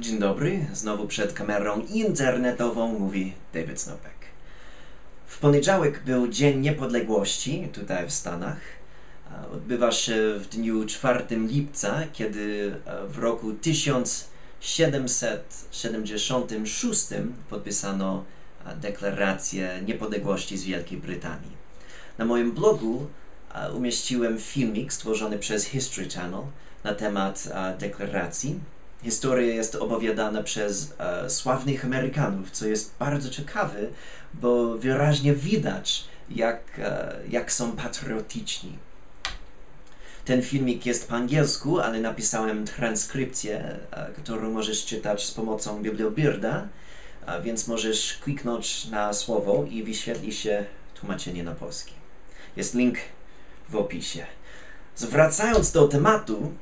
Dzień dobry, znowu przed kamerą internetową mówi David Snopek. W poniedziałek był Dzień Niepodległości tutaj w Stanach. Odbywa się w dniu 4 lipca, kiedy w roku 1776 podpisano deklarację niepodległości z Wielkiej Brytanii. Na moim blogu umieściłem filmik stworzony przez History Channel na temat deklaracji. Historia jest opowiadana przez sławnych Amerykanów, co jest bardzo ciekawe, bo wyraźnie widać, jak są patriotyczni. Ten filmik jest po angielsku, ale napisałem transkrypcję, którą możesz czytać z pomocą Bibliobirda, więc możesz kliknąć na słowo i wyświetli się tłumaczenie na polski. Jest link w opisie. Zwracając do tematu,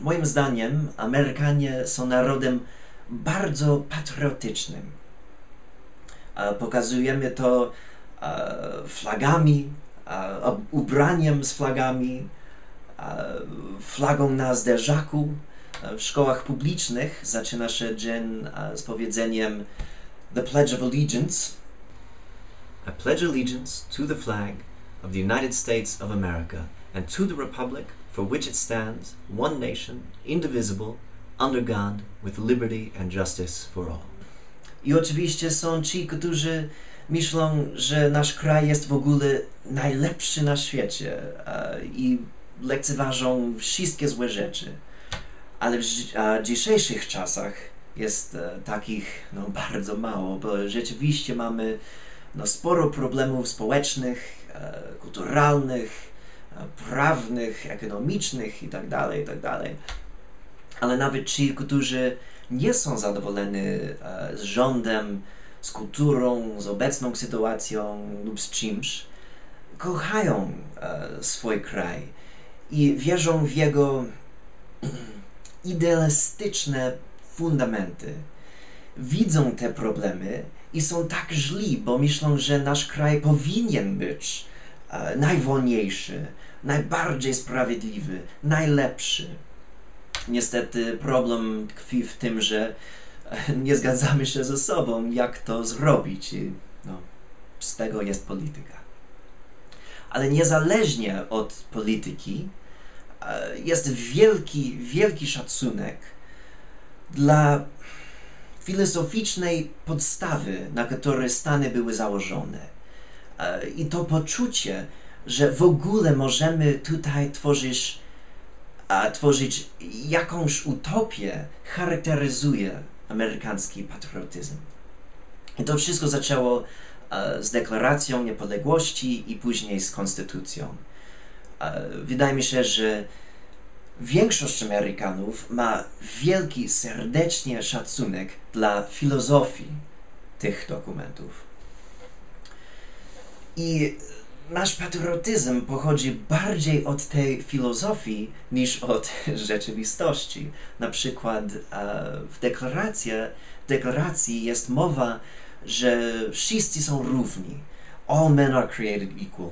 moim zdaniem Amerykanie są narodem bardzo patriotycznym. Pokazujemy to flagami, ubraniem z flagami, flagą na zderzaku. W szkołach publicznych zaczyna się dzień z powiedzeniem The Pledge of Allegiance. I pledge allegiance to the flag of the United States of America and to the republic for which it stands, one nation, indivisible, under God, with liberty and justice for all. I oczywiście są ci, którzy myślą, że nasz kraj jest w ogóle najlepszy na świecie i lekceważą wszystkie złe rzeczy. Ale w dzisiejszych czasach jest takich bardzo mało, bo rzeczywiście mamy sporo problemów społecznych, kulturalnych, prawnych, ekonomicznych itd. Ale nawet ci, którzy nie są zadowoleni z rządem, z kulturą, z obecną sytuacją lub z czymś, kochają swój kraj i wierzą w jego idealistyczne fundamenty. Widzą te problemy i są tak źli, bo myślą, że nasz kraj powinien być najwolniejszy, najbardziej sprawiedliwy, najlepszy. Niestety problem tkwi w tym, że nie zgadzamy się ze sobą, jak to zrobić. I, z tego jest polityka. Ale niezależnie od polityki jest wielki szacunek dla filozoficznej podstawy, na której Stany były założone. I to poczucie, że w ogóle możemy tutaj tworzyć jakąś utopię, charakteryzuje amerykański patriotyzm. I to wszystko zaczęło z deklaracją niepodległości i później z konstytucją. Wydaje mi się, że większość Amerykanów ma wielki, serdecznie szacunek dla filozofii tych dokumentów. I nasz patriotyzm pochodzi bardziej od tej filozofii niż od rzeczywistości. Na przykład w deklaracji jest mowa, że wszyscy są równi. All men are created equal.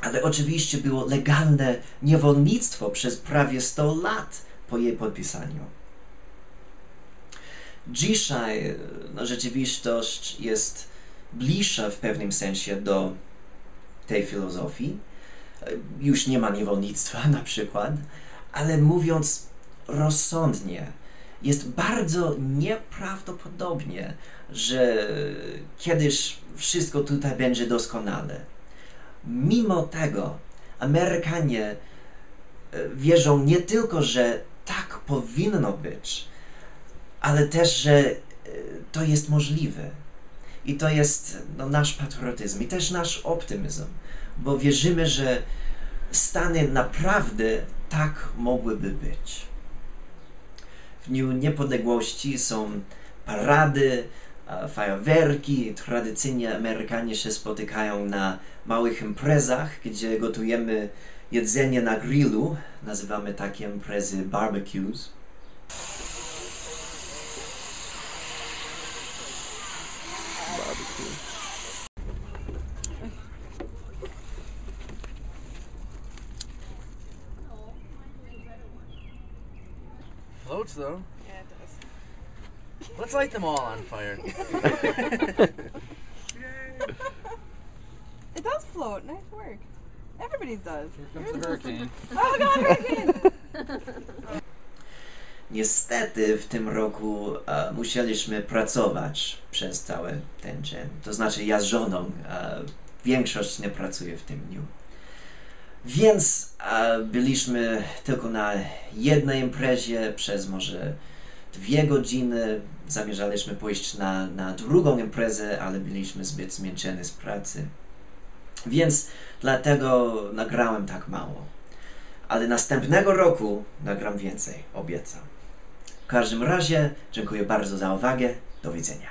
Ale oczywiście było legalne niewolnictwo przez prawie 100 lat po jej podpisaniu. Dzisiaj rzeczywistość jest bliższa w pewnym sensie do tej filozofii. Już nie ma niewolnictwa na przykład, ale mówiąc rozsądnie, jest bardzo nieprawdopodobnie, że kiedyś wszystko tutaj będzie doskonale. Mimo tego Amerykanie wierzą nie tylko, że tak powinno być, ale też, że to jest możliwe. I to jest nasz patriotyzm i też nasz optymizm, bo wierzymy, że Stany naprawdę tak mogłyby być. W Dniu Niepodległości są parady, fajerwerki. Tradycyjnie Amerykanie się spotykają na małych imprezach, gdzie gotujemy jedzenie na grillu. Nazywamy takie imprezy barbecues. Floats though. Yeah, it does. Let's light them all on fire. It does float. Nice work. Everybody's does. Here comes the hurricane. Oh God, hurricane! Niestety w tym roku musieliśmy pracować przez cały ten dzień. To znaczy ja z żoną. Większość nie pracuje w tym dniu. Więc byliśmy tylko na jednej imprezie przez może 2 godziny. Zamierzaliśmy pójść na drugą imprezę, ale byliśmy zbyt zmęczeni z pracy. Więc dlatego nagrałem tak mało. Ale następnego roku nagram więcej, obiecam. W każdym razie dziękuję bardzo za uwagę. Do widzenia.